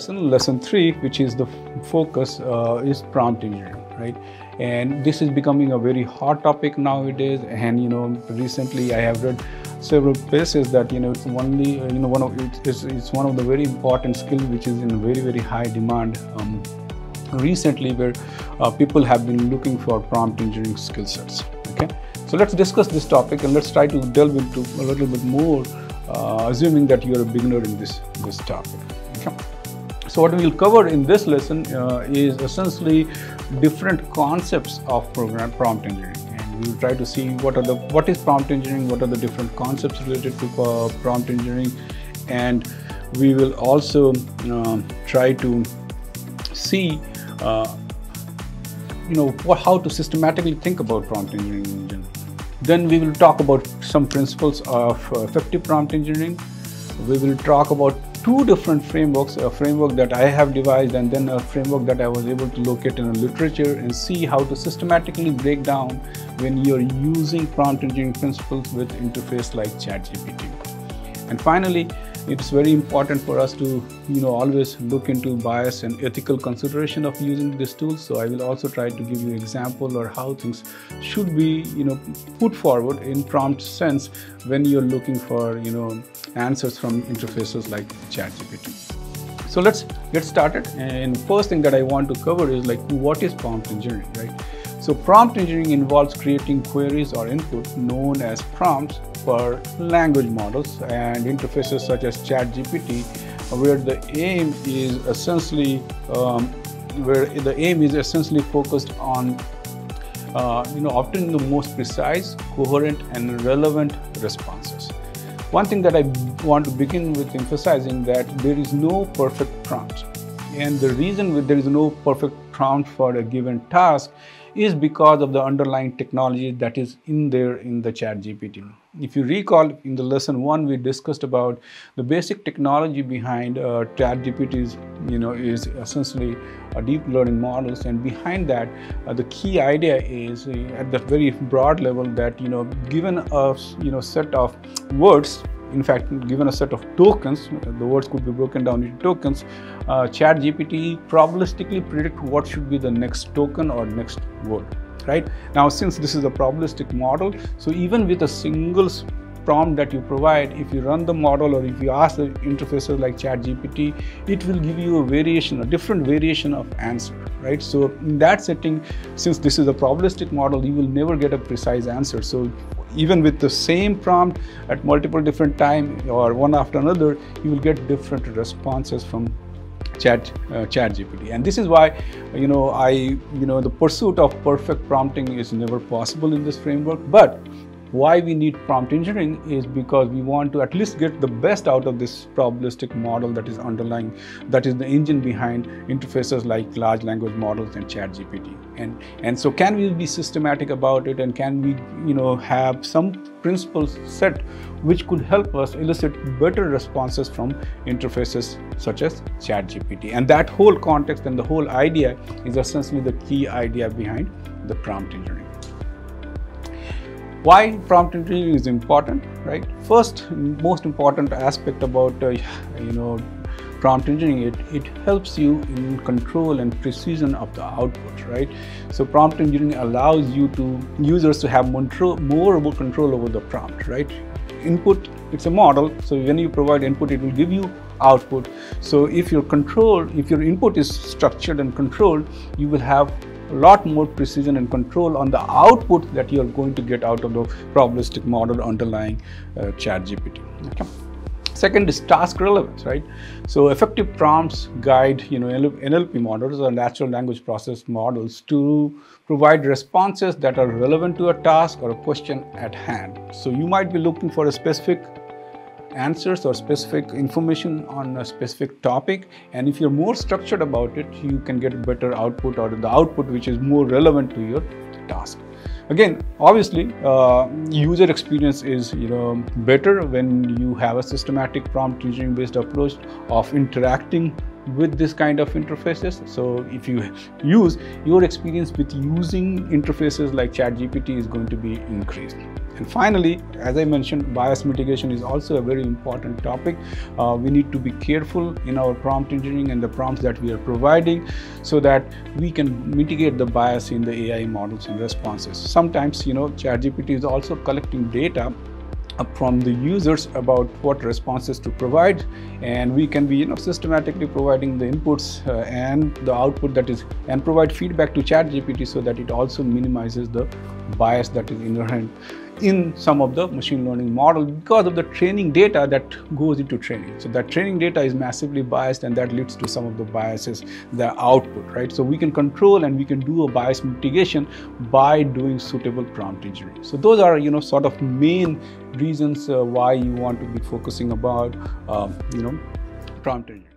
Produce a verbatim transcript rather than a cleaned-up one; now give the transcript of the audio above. lesson, lesson three, which is the focus, uh, is prompt engineering, right? And this is becoming a very hot topic nowadays. And you know, recently I have read several places that you know it's only you know one of it's it's one of the very important skills which is in very very high demand. Um, recently, where uh, people have been looking for prompt engineering skill sets. Okay, so let's discuss this topic and let's try to delve into a little bit more, uh, assuming that you are a beginner in this this topic. Okay. So what we'll cover in this lesson uh, is essentially different concepts of program prompt engineering, and we'll try to see what are the what is prompt engineering, what are the different concepts related to uh, prompt engineering, and we will also uh, try to see uh, you know what, how to systematically think about prompt engineering. Then we will talk about some principles of uh, effective prompt engineering. We will talk about two different frameworks, a framework that I have devised and then a framework that I was able to locate in the literature, and see how to systematically break down when you're using prompt engineering principles with interface like ChatGPT. And finally, it's very important for us to you know always look into bias and ethical consideration of using this tool. So I will also try to give you an example or how things should be you know put forward in prompt sense when you're looking for you know answers from interfaces like ChatGPT. So let's get started, and first thing that I want to cover is like what is prompt engineering, right? So prompt engineering involves creating queries or input known as prompts for language models and interfaces such as ChatGPT, where the aim is essentially um, where the aim is essentially focused on uh, you know obtaining the most precise, coherent, and relevant responses. One thing that I want to begin with emphasizing that there is no perfect prompt, and the reason there is no perfect prompt for a given task is because of the underlying technology that is in there in the ChatGPT. If you recall, in the lesson one, we discussed about the basic technology behind uh, ChatGPT's, you know, is essentially a deep learning models, and behind that, uh, the key idea is uh, at the very broad level that you know, given a you know set of words. In fact, given a set of tokens, the words could be broken down into tokens, uh, ChatGPT probabilistically predict what should be the next token or next word, right? Now, since this is a probabilistic model, so even with a single prompt that you provide, if you run the model or if you ask the interfaces like ChatGPT, it will give you a variation, a different variation of answer, right? So in that setting, since this is a probabilistic model, you will never get a precise answer. So even with the same prompt at multiple different times or one after another, you will get different responses from chat uh, ChatGPT. And this is why you know I you know the pursuit of perfect prompting is never possible in this framework. But why we need prompt engineering is because we want to at least get the best out of this probabilistic model that is underlying, that is the engine behind interfaces like large language models and ChatGPT. And and so can we be systematic about it, and can we you know have some principles set which could help us elicit better responses from interfaces such as ChatGPT? And that whole context and the whole idea is essentially the key idea behind the prompt engineering. Why prompt engineering is important, right? First, most important aspect about uh, you know prompt engineering, it it helps you in control and precision of the output, right? So prompt engineering allows you to users to have more control over the prompt, right? Input, it's a model, so when you provide input, it will give you output. So if your control, if your input is structured and controlled, you will have a lot more precision and control on the output that you are going to get out of the probabilistic model underlying uh, ChatGPT. Okay. Second is task relevance, right? So effective prompts guide you know N L P models or natural language process models to provide responses that are relevant to a task or a question at hand. So you might be looking for a specific answers or specific information on a specific topic, and if you're more structured about it, you can get better output, or the output which is more relevant to your task. Again, obviously uh, user experience is you know better when you have a systematic prompt engineering based approach of interacting with this kind of interfaces. So if you use, your experience with using interfaces like ChatGPT is going to be increased. And finally, as I mentioned, bias mitigation is also a very important topic. Uh, we need to be careful in our prompt engineering and the prompts that we are providing so that we can mitigate the bias in the A I models and responses. Sometimes, you know, ChatGPT is also collecting data from the users about what responses to provide, and we can be you know systematically providing the inputs uh, and the output that is, and provide feedback to ChatGPT so that it also minimizes the bias that is inherent in some of the machine learning model because of the training data that goes into training. So that training data is massively biased, and that leads to some of the biases, the output, right? So we can control and we can do a bias mitigation by doing suitable prompt engineering. So those are, you know, sort of main reasons uh, why you want to be focusing about, um, you know, prompt engineering.